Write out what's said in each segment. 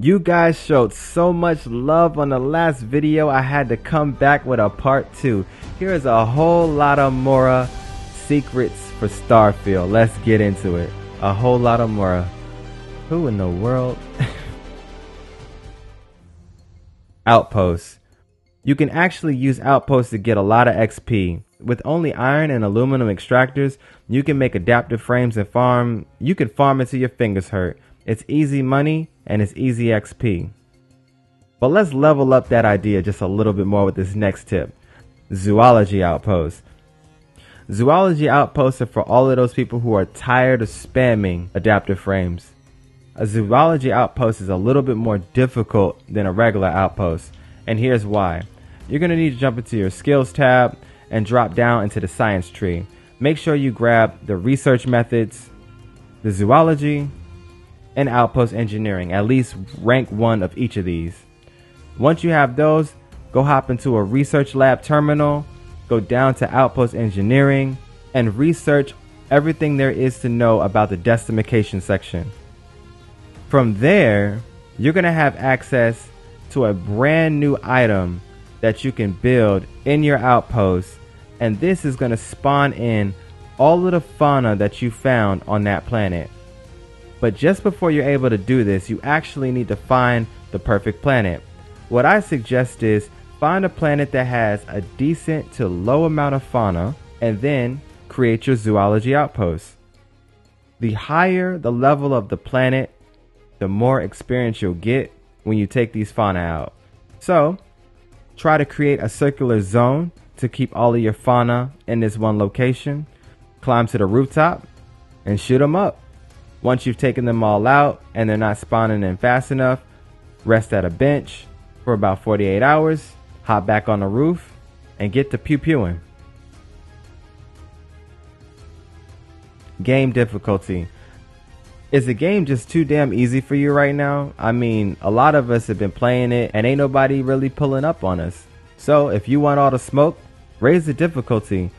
You guys showed so much love on the last video, I had to come back with a part 2. Here is a whole lot of Mora secrets for Starfield. Let's get into it. A whole lot of Mora. Who in the world? Outposts. You can actually use outposts to get a lot of XP. With only iron and aluminum extractors, you can make adaptive frames and farm. You can farm until your fingers hurt. It's easy money and it's easy XP. But let's level up that idea just a little bit more with this next tip. Zoology outposts. Zoology outposts are for all of those people who are tired of spamming adaptive frames. A zoology outpost is a little bit more difficult than a regular outpost, and here's why. You're going to need to jump into your skills tab and drop down into the science tree. Make sure you grab the research methods, the zoology, and outpost engineering, at least rank 1 of each of these. Once you have those, go hop into a research lab terminal, go down to outpost engineering, and research everything there is to know about the decimacation section. From there, you're going to have access to a brand new item that you can build in your outpost, and this is going to spawn in all of the fauna that you found on that planet. But just before you're able to do this, you actually need to find the perfect planet. What I suggest is find a planet that has a decent to low amount of fauna, and then create your zoology outpost. The higher the level of the planet, the more experience you'll get when you take these fauna out. So try to create a circular zone to keep all of your fauna in this one location. Climb to the rooftop and shoot them up. Once you've taken them all out and they're not spawning in fast enough, rest at a bench for about 48 hours, hop back on the roof, and get to pew-pewing. Game difficulty. Is the game just too damn easy for you right now? I mean, a lot of us have been playing it and ain't nobody really pulling up on us. So if you want all the smoke, raise the difficulty.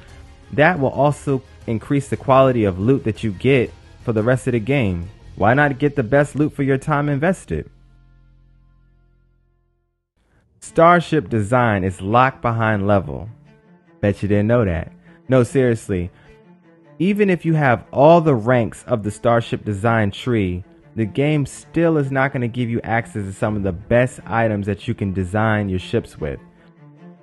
That will also increase the quality of loot that you get for the rest of the game. Why not get the best loot for your time invested? Starship design is locked behind level. Bet you didn't know that. No, seriously. Even if you have all the ranks of the Starship design tree, the game still is not going to give you access to some of the best items that you can design your ships with.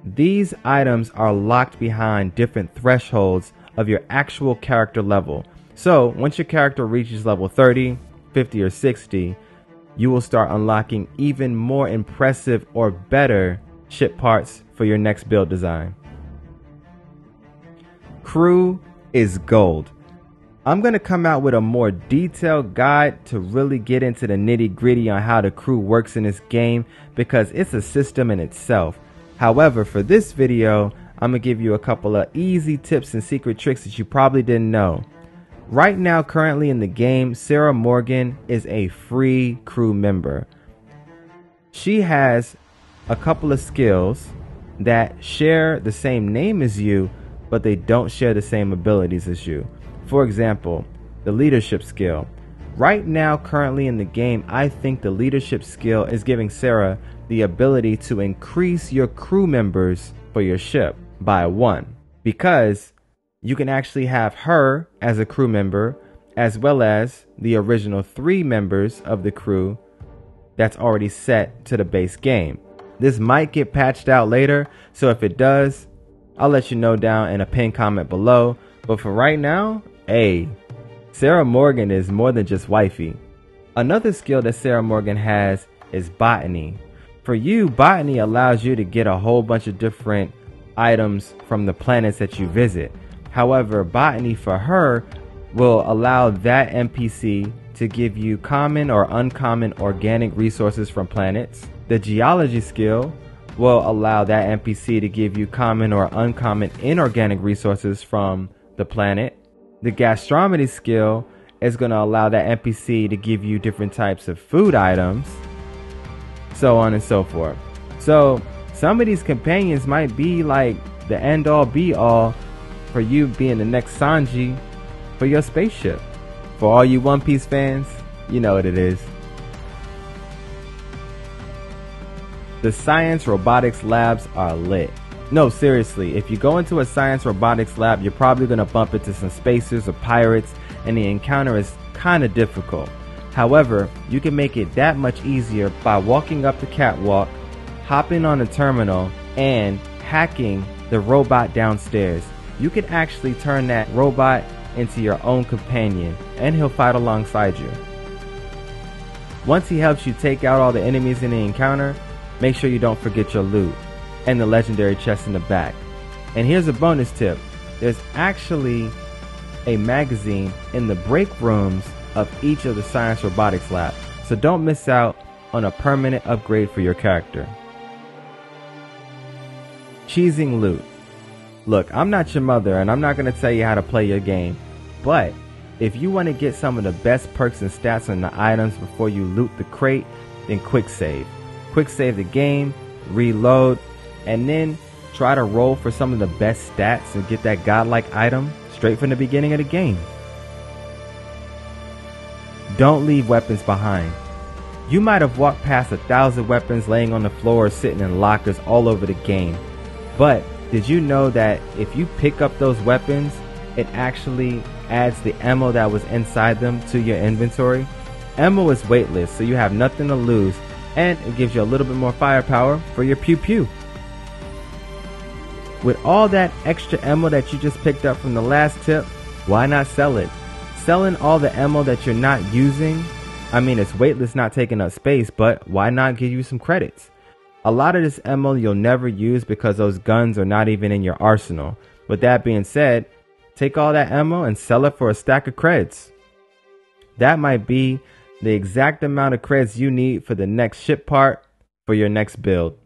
These items are locked behind different thresholds of your actual character level. So once your character reaches level 30, 50, or 60, you will start unlocking even more impressive or better ship parts for your next build design. Crew is gold. I'm going to come out with a more detailed guide to really get into the nitty-gritty on how the crew works in this game, because it's a system in itself. However, for this video, I'm going to give you a couple of easy tips and secret tricks that you probably didn't know. Right now, currently in the game, Sarah Morgan is a free crew member. She has a couple of skills that share the same name as you, but they don't share the same abilities as you. For example, the leadership skill. Right now, currently in the game, I think the leadership skill is giving Sarah the ability to increase your crew members for your ship by 1, because you can actually have her as a crew member, as well as the original 3 members of the crew that's already set to the base game. This might get patched out later, so if it does, I'll let you know down in a pinned comment below. But for right now, hey, Sarah Morgan is more than just wifey. Another skill that Sarah Morgan has is botany. For you, botany allows you to get a whole bunch of different items from the planets that you visit. However, botany for her will allow that NPC to give you common or uncommon organic resources from planets. The geology skill will allow that NPC to give you common or uncommon inorganic resources from the planet. The gastronomy skill is going to allow that NPC to give you different types of food items, so on and so forth. So some of these companions might be like the end all be all for you being the next Sanji for your spaceship. For all you One Piece fans, you know what it is. The science robotics labs are lit. No, seriously, if you go into a science robotics lab, you're probably going to bump into some spacers or pirates, and the encounter is kind of difficult. However, you can make it that much easier by walking up the catwalk, hopping on a terminal, and hacking the robot downstairs. You can actually turn that robot into your own companion, and he'll fight alongside you. Once he helps you take out all the enemies in the encounter, make sure you don't forget your loot and the legendary chest in the back. And here's a bonus tip. There's actually a magazine in the break rooms of each of the science robotics labs, so don't miss out on a permanent upgrade for your character. Cheesing loot. Look, I'm not your mother and I'm not going to tell you how to play your game, but if you want to get some of the best perks and stats on the items before you loot the crate, then quick save. Quick save the game, reload, and then try to roll for some of the best stats and get that godlike item straight from the beginning of the game. Don't leave weapons behind. You might have walked past 1,000 weapons laying on the floor or sitting in lockers all over the game, but did you know that if you pick up those weapons, it actually adds the ammo that was inside them to your inventory? Ammo is weightless, so you have nothing to lose, and it gives you a little bit more firepower for your pew pew. With all that extra ammo that you just picked up from the last tip, why not sell it? Selling all the ammo that you're not using, I mean, it's weightless, not taking up space, but why not give you some credits? A lot of this ammo you'll never use because those guns are not even in your arsenal. With that being said, take all that ammo and sell it for a stack of creds. That might be the exact amount of creds you need for the next ship part for your next build.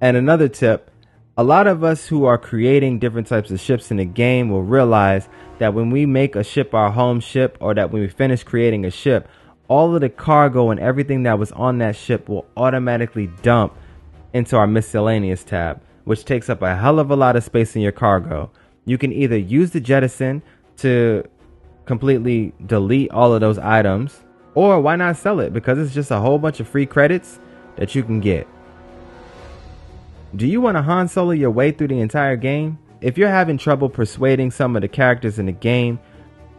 And another tip, a lot of us who are creating different types of ships in the game will realize that when we make a ship our home ship, or that when we finish creating a ship, all of the cargo and everything that was on that ship will automatically dump into our miscellaneous tab, which takes up a hell of a lot of space in your cargo. You can either use the jettison to completely delete all of those items, or why not sell it, because it's just a whole bunch of free credits that you can get. Do you want to Han Solo your way through the entire game? If you're having trouble persuading some of the characters in the game,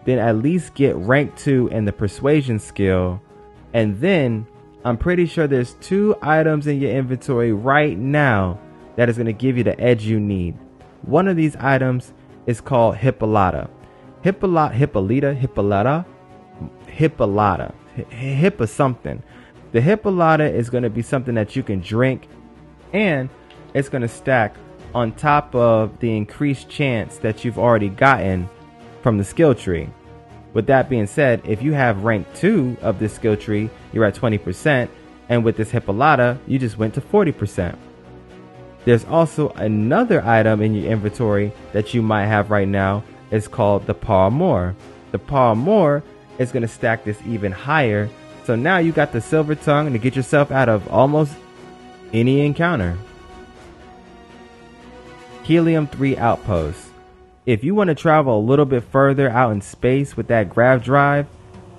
then at least get rank 2 in the persuasion skill, and then I'm pretty sure there's 2 items in your inventory right now that is going to give you the edge you need. One of these items is called Hippolata. The Hippolata is going to be something that you can drink, and it's going to stack on top of the increased chance that you've already gotten from the skill tree. With that being said, if you have rank 2 of this skill tree, you're at 20%, and with this Hippolata, you just went to 40%. There's also another item in your inventory that you might have right now. It's called the Pawmore. The Pawmore is going to stack this even higher, so now you got the silver tongue to get yourself out of almost any encounter. Helium 3 outposts. If you want to travel a little bit further out in space with that grav drive,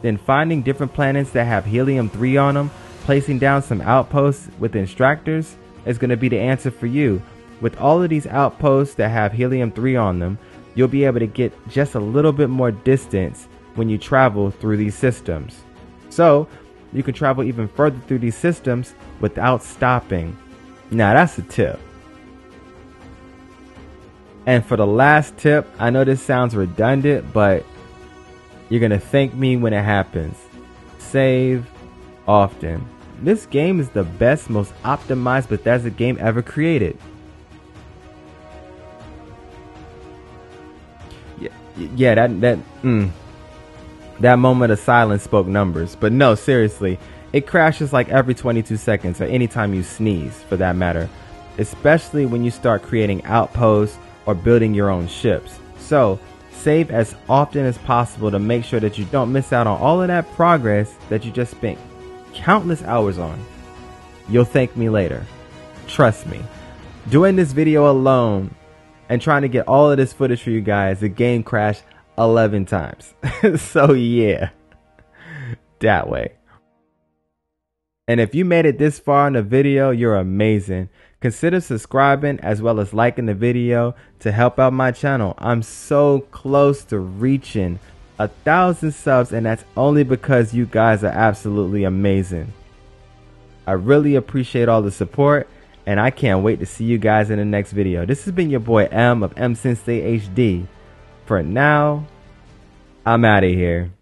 then finding different planets that have Helium 3 on them, placing down some outposts with extractors is going to be the answer for you. With all of these outposts that have Helium 3 on them, you'll be able to get just a little bit more distance when you travel through these systems. So you can travel even further through these systems without stopping. Now that's a tip. And for the last tip, I know this sounds redundant, but you're going to thank me when it happens. Save often. This game is the best, most optimized Bethesda game ever created. Yeah, that moment of silence spoke numbers. But no, seriously, it crashes like every 22 seconds or anytime you sneeze, for that matter. Especially when you start creating outposts or building your own ships. So save as often as possible to make sure that you don't miss out on all of that progress that you just spent countless hours on. You'll thank me later. Trust me. Doing this video alone and trying to get all of this footage for you guys, the game crashed 11 times. So yeah, that way. And if you made it this far in the video, you're amazing. Consider subscribing as well as liking the video to help out my channel. I'm so close to reaching 1,000 subs, and that's only because you guys are absolutely amazing. I really appreciate all the support, and I can't wait to see you guys in the next video. This has been your boy M of M Sensei HD. For now, I'm out of here.